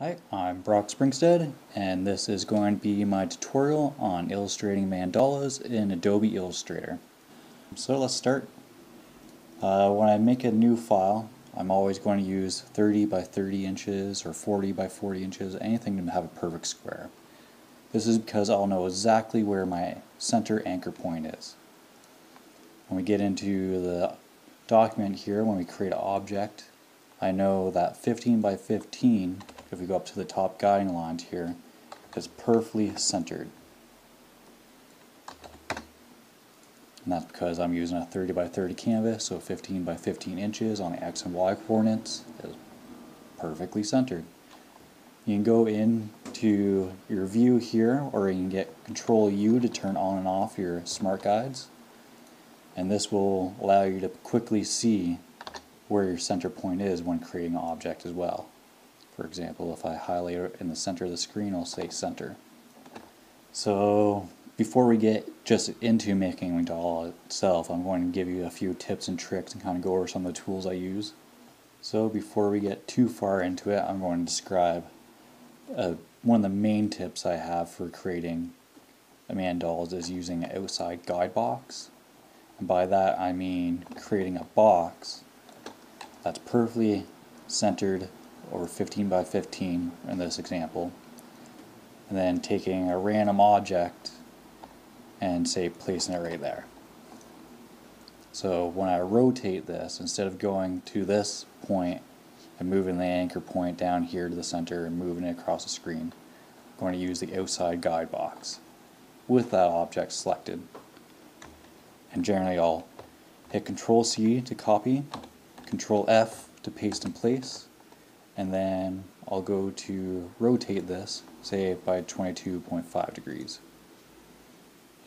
Hi, I'm Brock Springstead, and this is going to be my tutorial on illustrating mandalas in Adobe Illustrator. So let's start. When I make a new file, I'm always going to use 30 by 30 inches or 40 by 40 inches, anything to have a perfect square. This is because I'll know exactly where my center anchor point is. When we get into the document here, when we create an object, I know that 15 by 15, if we go up to the top guiding lines here, is perfectly centered. And that's because I'm using a 30 by 30 canvas, so 15 by 15 inches on the X and Y coordinates is perfectly centered. You can go into your view here, or you can get Control U to turn on and off your smart guides. And this will allow you to quickly see where your center point is when creating an object as well. For example, if I highlight it in the center of the screen, I'll say center. So before we get just into making a mandala itself, I'm going to give you a few tips and tricks and kind of go over some of the tools I use. So before we get too far into it, I'm going to describe one of the main tips I have for creating a mandala is using an outside guide box. And by that I mean creating a box that's perfectly centered over 15 by 15 in this example, and then taking a random object and say placing it right there. So when I rotate this, instead of going to this point and moving the anchor point down here to the center and moving it across the screen, I'm going to use the outside guide box with that object selected. And generally I'll hit Control C to copy, Control F to paste in place, and then I'll go to rotate this, say by 22.5 degrees.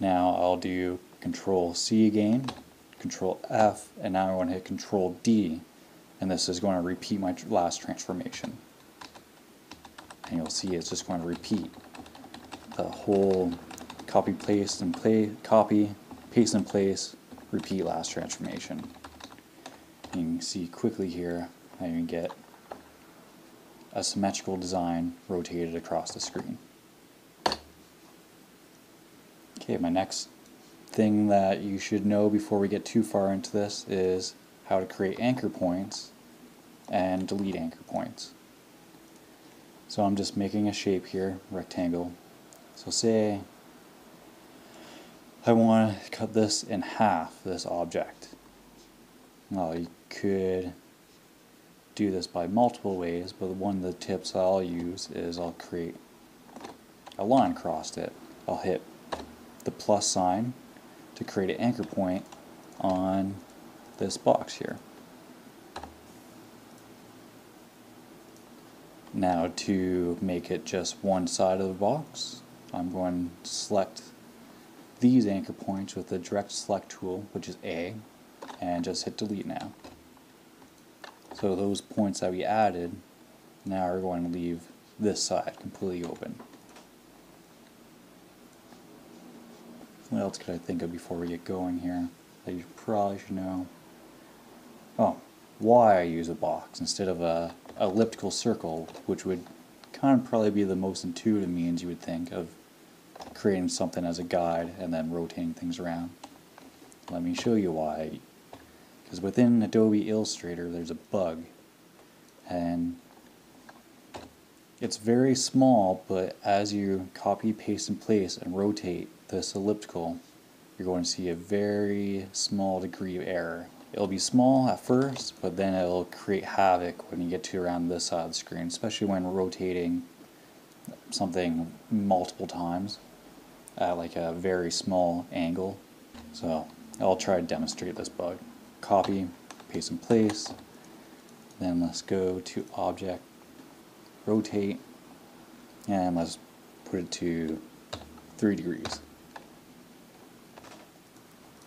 Now I'll do Control C again, Control F, and now I'm going to hit Control D, and this is going to repeat my last transformation. And you'll see it's just going to repeat the whole copy, paste, and copy, paste in place, repeat last transformation. You can see quickly here how you can get a symmetrical design rotated across the screen. Okay, my next thing that you should know before we get too far into this is how to create anchor points and delete anchor points. So I'm just making a shape here, rectangle. So say I want to cut this in half, this object. Well, you could do this by multiple ways, but one of the tips I'll use is I'll create a line across it. I'll hit the plus sign to create an anchor point on this box here. Now to make it just one side of the box, I'm going to select these anchor points with the direct select tool, which is A, and just hit delete now. So those points that we added now are going to leave this side completely open. What else could I think of before we get going here that you probably should know? Oh, why I use a box instead of a elliptical circle, which would kind of probably be the most intuitive means you would think of creating something as a guide and then rotating things around. Let me show you why. Because within Adobe Illustrator there's a bug, and it's very small, but as you copy, paste, and place and rotate this elliptical, you're going to see a very small degree of error. It'll be small at first, but then it'll create havoc when you get to around this side of the screen, especially when rotating something multiple times at like a very small angle. So I'll try to demonstrate this bug. Copy, paste in place, then let's go to object, rotate, and let's put it to 3 degrees.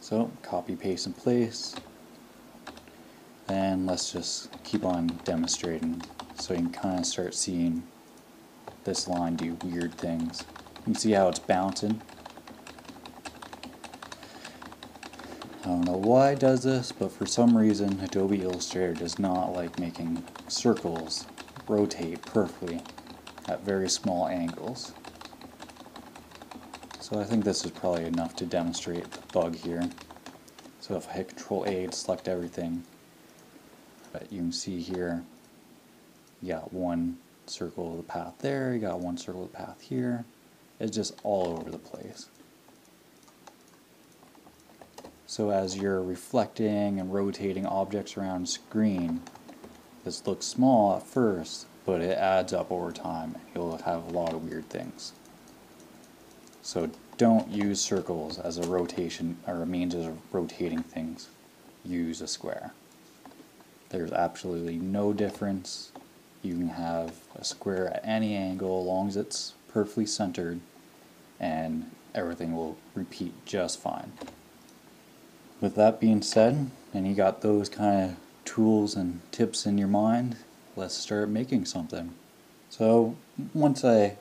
So copy, paste in place, and let's just keep on demonstrating so you can kind of start seeing this line do weird things. You can see how it's bouncing. I don't know why it does this, but for some reason Adobe Illustrator does not like making circles rotate perfectly. at very small angles. So I think this is probably enough to demonstrate the bug here. So if I hit Control A to select everything, but you can see here, you got one circle of the path there, you got one circle of the path here. It's just all over the place. So as you're reflecting and rotating objects around screen, this looks small at first, but it adds up over time. You'll have a lot of weird things. So don't use circles as a rotation or a means of rotating things. Use a square. There's absolutely no difference. You can have a square at any angle as long as it's perfectly centered, and everything will repeat just fine. With that being said, and you got those kind of tools and tips in your mind, let's start making something. So once I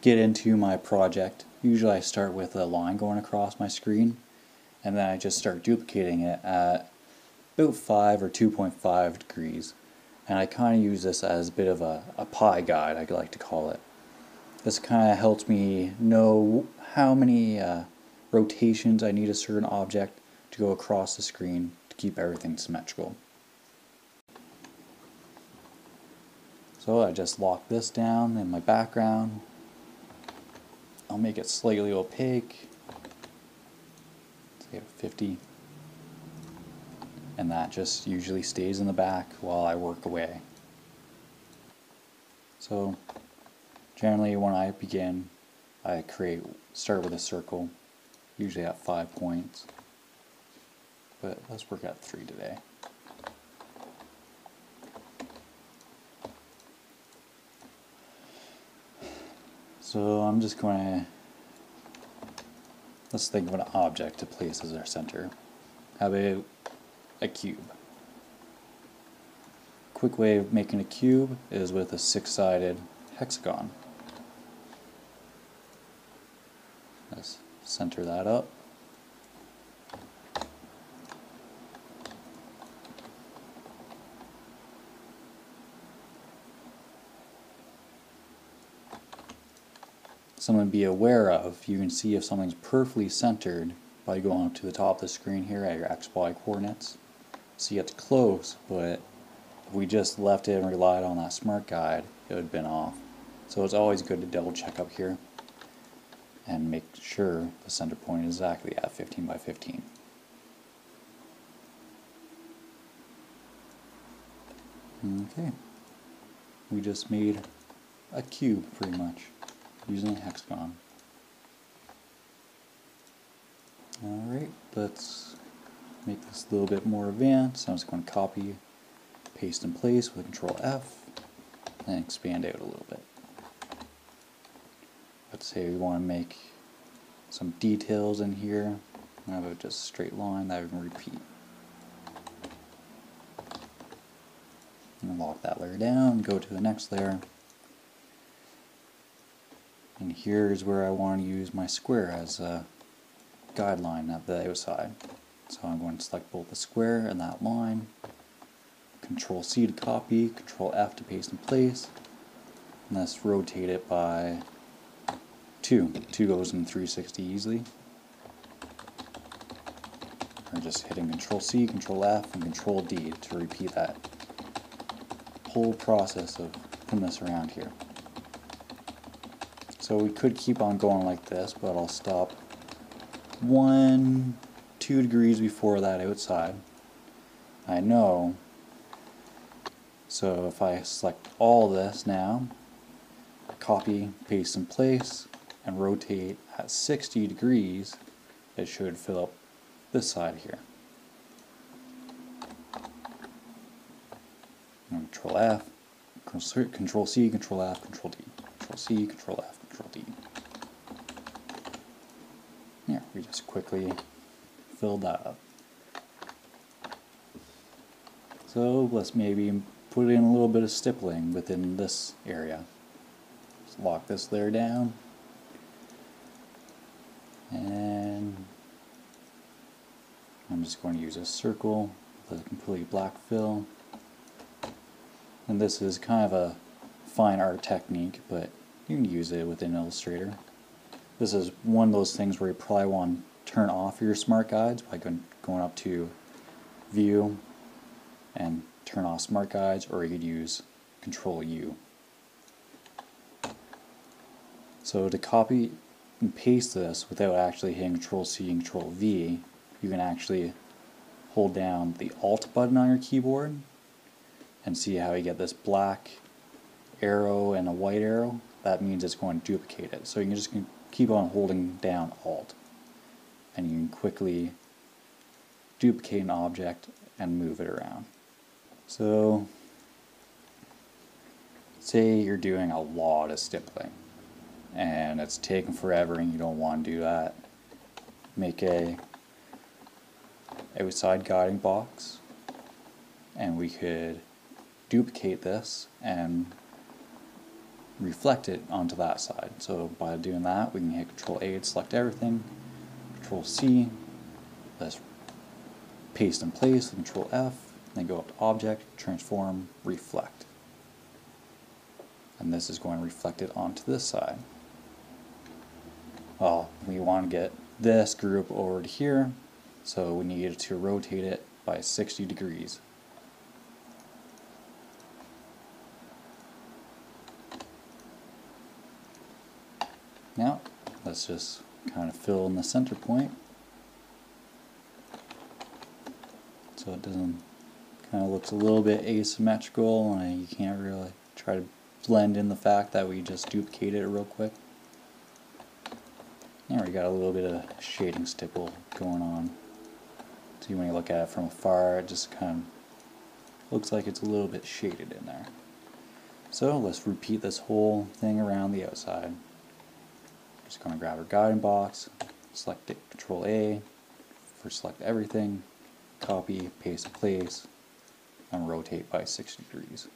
get into my project, usually I start with a line going across my screen, and then I just start duplicating it at about 5 or 2.5 degrees. And I kind of use this as a bit of a pie guide, I like to call it. This kind of helps me know how many rotations I need a certain object to go across the screen to keep everything symmetrical. So I just lock this down in my background. I'll make it slightly opaque, say 50, and that just usually stays in the back while I work away. So generally when I begin, I start with a circle, usually at 5 points, but let's work at 3 today. So I'm just going to, let's think of an object to place as our center. How about a cube? Quick way of making a cube is with a 6-sided hexagon. Let's center that up. Something to be aware of, you can see if something's perfectly centered by going up to the top of the screen here at your XY coordinates. See, it's close, but if we just left it and relied on that smart guide, it would have been off. So it's always good to double check up here and make sure the center point is exactly at 15 by 15. Okay, we just made a cube pretty much, using a hexagon. Alright, let's make this a little bit more advanced. I'm just going to copy, paste in place with Control F, and expand out a little bit. Let's say we want to make some details in here. I have just a straight line that I can repeat. And lock that layer down, go to the next layer. And here's where I want to use my square as a guideline at the outside. So I'm going to select both the square and that line. Control C to copy, Control F to paste in place. And let's rotate it by 2. 2 goes in 360 easily. I'm just hitting Control C, Control F, and Control D to repeat that whole process of putting this around here. So we could keep on going like this, but I'll stop 1-2 degrees before that outside. I know. So if I select all this now, copy, paste in place, and rotate at 60 degrees, it should fill up this side here. And Control F, Control C, Control F, Control D, Control C, Control F. D. Yeah, we just quickly filled that up. So let's maybe put in a little bit of stippling within this area. Just lock this layer down. And I'm just going to use a circle with a completely black fill. And this is kind of a fine art technique, but you can use it within Illustrator. This is one of those things where you probably want to turn off your smart guides by going up to View and turn off smart guides, or you could use Control U. So to copy and paste this without actually hitting Control C and Control V, you can actually hold down the Alt button on your keyboard and see how you get this black arrow and a white arrow. That means it's going to duplicate it. So you can just keep on holding down Alt and you can quickly duplicate an object and move it around. So say you're doing a lot of stippling and it's taking forever and you don't want to do that. Make a outside guiding box and we could duplicate this and reflect it onto that side. So by doing that, we can hit Control A to select everything, Control C, let's paste in place, Control F, then go up to Object, Transform, Reflect. And this is going to reflect it onto this side. Well, we want to get this group over to here, so we need to rotate it by 60 degrees. Now, let's just kind of fill in the center point so it doesn't, kind of looks a little bit asymmetrical and you can't really try to blend in the fact that we just duplicated it real quick. Now we got a little bit of shading stipple going on. So when you look at it from afar, it just kind of looks like it's a little bit shaded in there. So let's repeat this whole thing around the outside. Just going to grab our guiding box, select it, Control A, for select everything, copy, paste in place, and rotate by 60 degrees.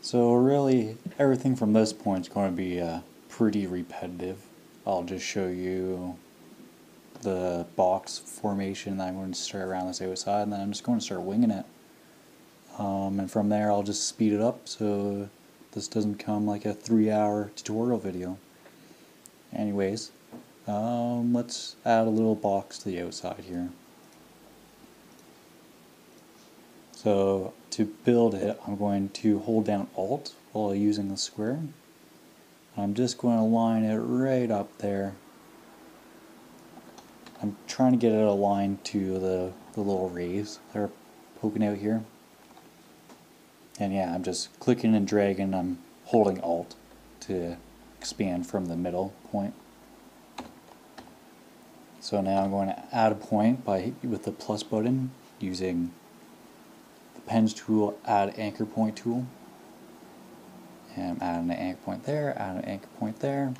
So really, everything from this point is going to be pretty repetitive. I'll just show you the box formation that I'm going to start around this outside, and then I'm just going to start winging it. And from there I'll just speed it up so this doesn't come like a 3-hour tutorial video. Anyways, let's add a little box to the outside here. So to build it, I'm going to hold down Alt while using the square. I'm just going to line it right up there. I'm trying to get it aligned to the little rays that are poking out here. And yeah, I'm just clicking and dragging. I'm holding Alt to expand from the middle point. So now I'm going to add a point with the plus button using the Pens tool, Add Anchor Point tool. And I'm adding an anchor point there, add an anchor point there,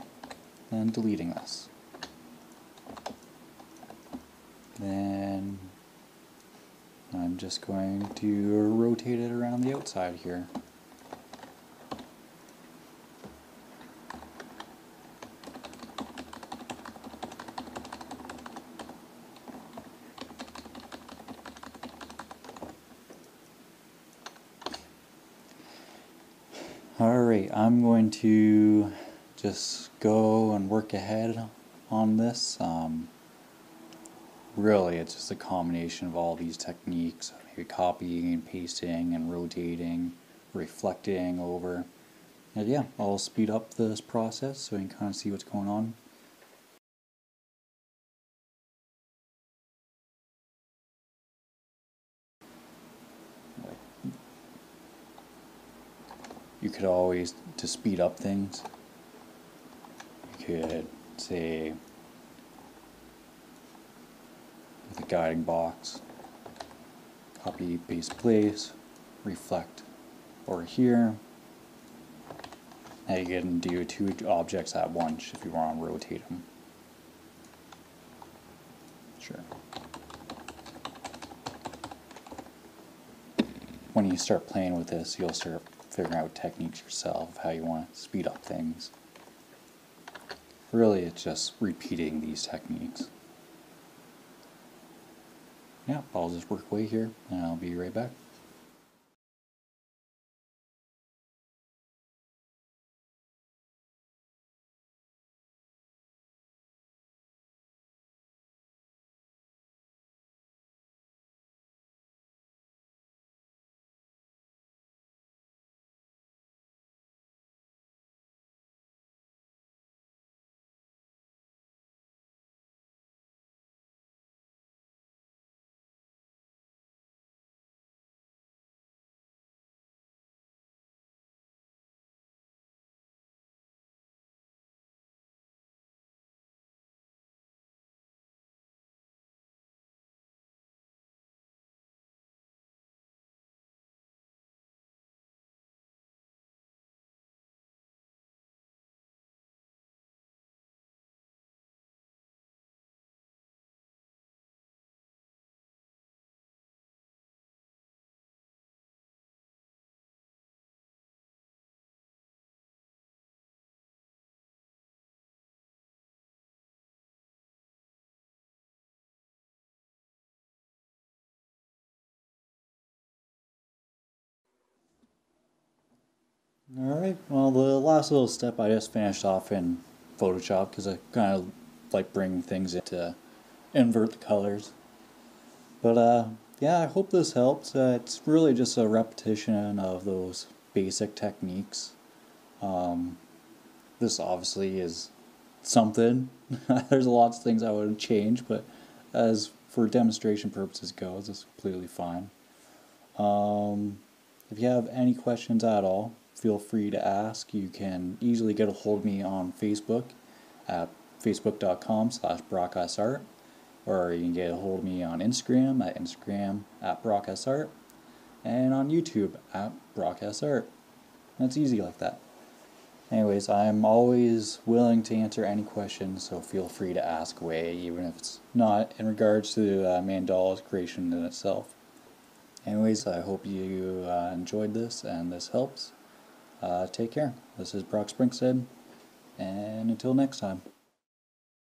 and deleting this. Then I'm just going to rotate it around the outside here. Alright, I'm going to just go and work ahead on this. Really, it's just a combination of all these techniques, maybe copying and pasting and rotating, reflecting over. And yeah, I'll speed up this process so you can kind of see what's going on. You could always, to speed up things, you could say, the guiding box, copy, paste, place, reflect over here. Now you can do 2 objects at once if you want to rotate them. Sure. When you start playing with this, you'll start figuring out techniques yourself, how you want to speed up things. Really, it's just repeating these techniques. Yeah, I'll just work away here and I'll be right back. Alright, well the last little step I just finished off in Photoshop because I kind of like bringing things in to invert the colors. But yeah, I hope this helps. It's really just a repetition of those basic techniques. This obviously is something. There's lots of things I would change, but as for demonstration purposes goes, it's completely fine. If you have any questions at all, feel free to ask. You can easily get a hold of me on Facebook at facebook.com/BrockSart, or you can get a hold of me on Instagram at @BrockSart, and on YouTube at BrockSart. That's easy like that. Anyways, I'm always willing to answer any questions, so feel free to ask away, even if it's not in regards to mandala creation in itself. Anyways, I hope you enjoyed this and this helps. Take care. This is Brock Springstead, and until next time.